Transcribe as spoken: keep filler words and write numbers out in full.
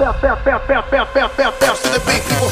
Bounce, bounce, bounce, bounce, bounce, bounce, bounce, bounce to the beat.